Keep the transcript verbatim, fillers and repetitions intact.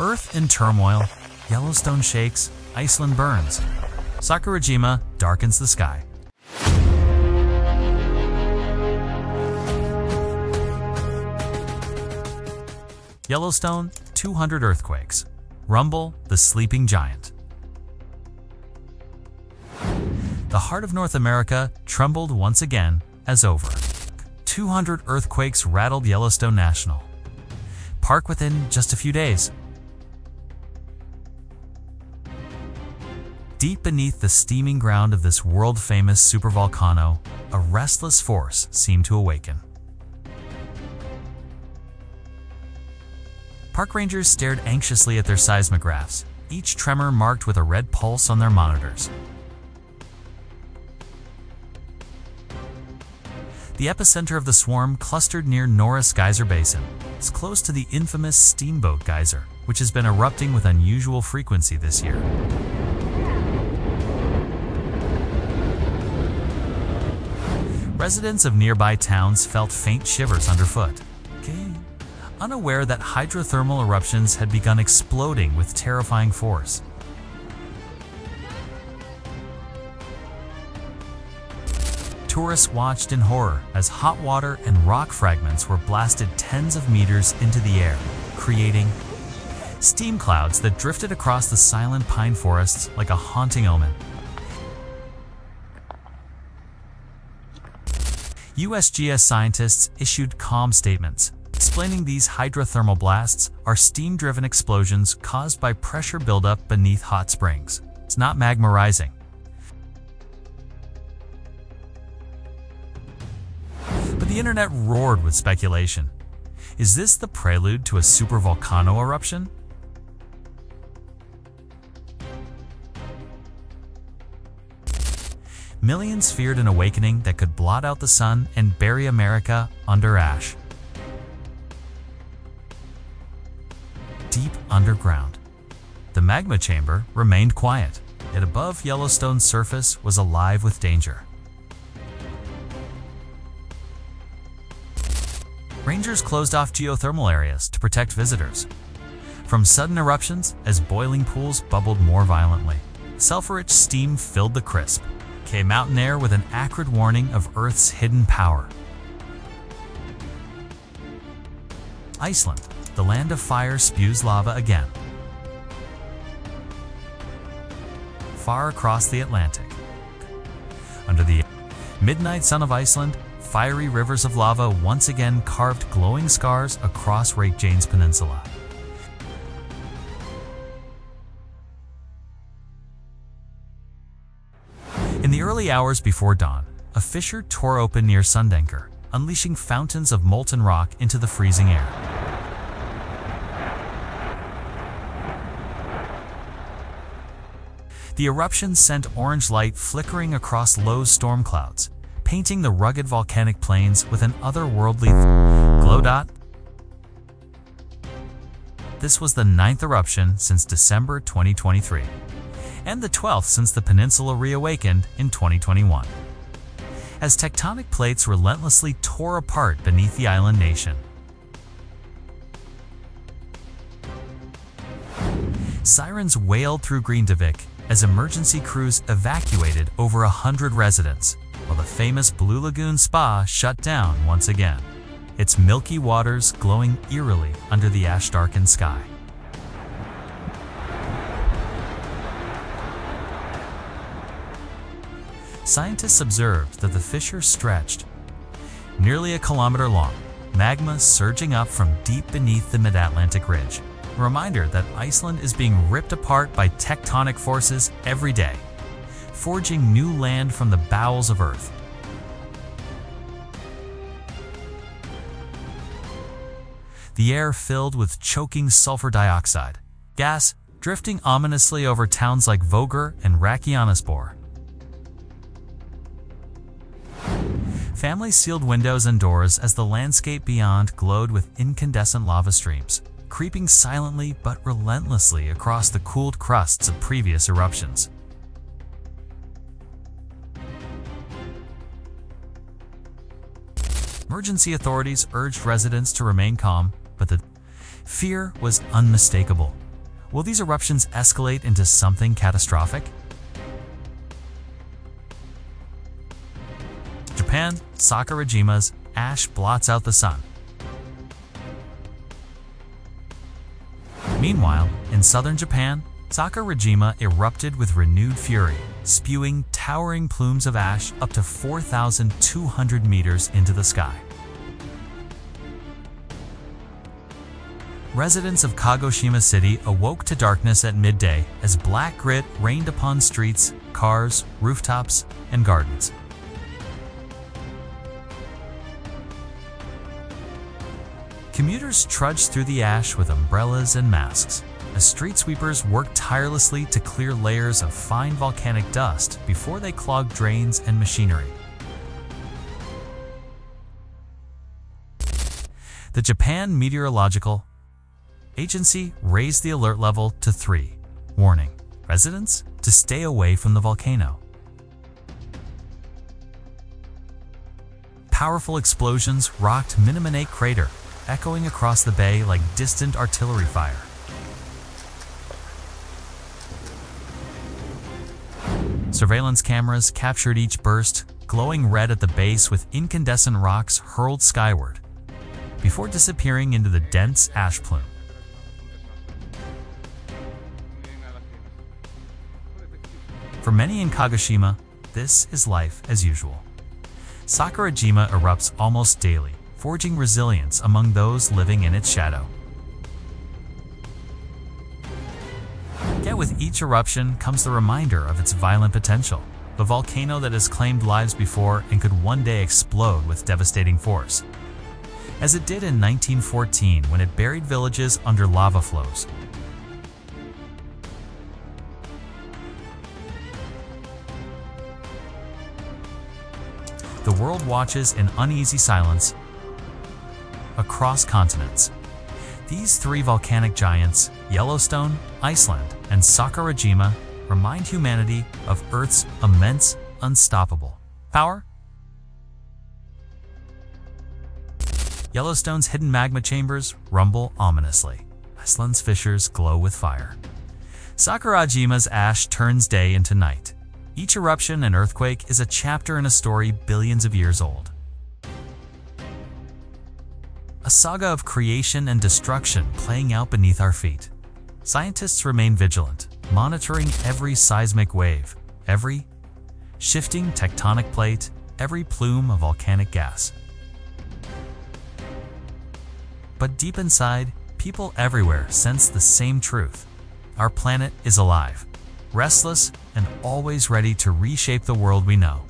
Earth in turmoil, Yellowstone shakes, Iceland burns. Sakurajima darkens the sky. Yellowstone, two hundred earthquakes. Rumble, the sleeping giant. The heart of North America trembled once again as over two hundred earthquakes rattled Yellowstone National Park within just a few days. Deep beneath the steaming ground of this world-famous supervolcano, a restless force seemed to awaken. Park rangers stared anxiously at their seismographs, each tremor marked with a red pulse on their monitors. The epicenter of the swarm clustered near Norris Geyser Basin. It's close to the infamous Steamboat Geyser, which has been erupting with unusual frequency this year. Residents of nearby towns felt faint shivers underfoot, okay. unaware that hydrothermal eruptions had begun exploding with terrifying force. Tourists watched in horror as hot water and rock fragments were blasted tens of meters into the air, creating steam clouds that drifted across the silent pine forests like a haunting omen. U S G S scientists issued calm statements, explaining these hydrothermal blasts are steam-driven explosions caused by pressure buildup beneath hot springs. It's not magma rising. But the internet roared with speculation. Is this the prelude to a supervolcano eruption? Millions feared an awakening that could blot out the sun and bury America under ash. Deep underground. The magma chamber remained quiet, yet above Yellowstone's surface was alive with danger. Rangers closed off geothermal areas to protect visitors from sudden eruptions as boiling pools bubbled more violently. Sulfur-rich steam filled the crisp. Came out in air with an acrid warning of Earth's hidden power. Iceland, the land of fire, spews lava again. Far across the Atlantic, under the midnight sun of Iceland, fiery rivers of lava once again carved glowing scars across Reykjanes Peninsula. In the early hours before dawn, a fissure tore open near Sundhnúkur, unleashing fountains of molten rock into the freezing air. The eruption sent orange light flickering across low storm clouds, painting the rugged volcanic plains with an otherworldly glow dot. This was the ninth eruption since December twenty twenty-three. And the twelfth since the peninsula reawakened in twenty twenty-one. As tectonic plates relentlessly tore apart beneath the island nation. Sirens wailed through Grindavik as emergency crews evacuated over a hundred residents, while the famous Blue Lagoon Spa shut down once again, its milky waters glowing eerily under the ash-darkened sky. Scientists observed that the fissure stretched nearly a kilometer long, magma surging up from deep beneath the Mid-Atlantic Ridge. A reminder that Iceland is being ripped apart by tectonic forces every day, forging new land from the bowels of Earth. The air filled with choking sulfur dioxide, gas drifting ominously over towns like Vogur and Reykjanesbær. Families sealed windows and doors as the landscape beyond glowed with incandescent lava streams, creeping silently but relentlessly across the cooled crusts of previous eruptions. Emergency authorities urged residents to remain calm, but the fear was unmistakable. Will these eruptions escalate into something catastrophic? Japan, Sakurajima's ash blots out the sun. Meanwhile, in southern Japan, Sakurajima erupted with renewed fury, spewing towering plumes of ash up to four thousand two hundred meters into the sky. Residents of Kagoshima City awoke to darkness at midday as black grit rained upon streets, cars, rooftops, and gardens. Commuters trudged through the ash with umbrellas and masks, as street sweepers worked tirelessly to clear layers of fine volcanic dust before they clogged drains and machinery. The Japan Meteorological Agency raised the alert level to three, warning residents to stay away from the volcano. Powerful explosions rocked Minamine Crater, echoing across the bay like distant artillery fire. Surveillance cameras captured each burst, glowing red at the base with incandescent rocks hurled skyward, before disappearing into the dense ash plume. For many in Kagoshima, this is life as usual. Sakurajima erupts almost daily, forging resilience among those living in its shadow. Yet with each eruption comes the reminder of its violent potential, the volcano that has claimed lives before and could one day explode with devastating force, as it did in nineteen fourteen when it buried villages under lava flows. The world watches in uneasy silence across continents. These three volcanic giants, Yellowstone, Iceland, and Sakurajima, remind humanity of Earth's immense, unstoppable power. Yellowstone's hidden magma chambers rumble ominously. Iceland's fissures glow with fire. Sakurajima's ash turns day into night. Each eruption and earthquake is a chapter in a story billions of years old. A saga of creation and destruction playing out beneath our feet. Scientists remain vigilant, monitoring every seismic wave, every shifting tectonic plate, every plume of volcanic gas. But deep inside, people everywhere sense the same truth. Our planet is alive, restless, and always ready to reshape the world we know.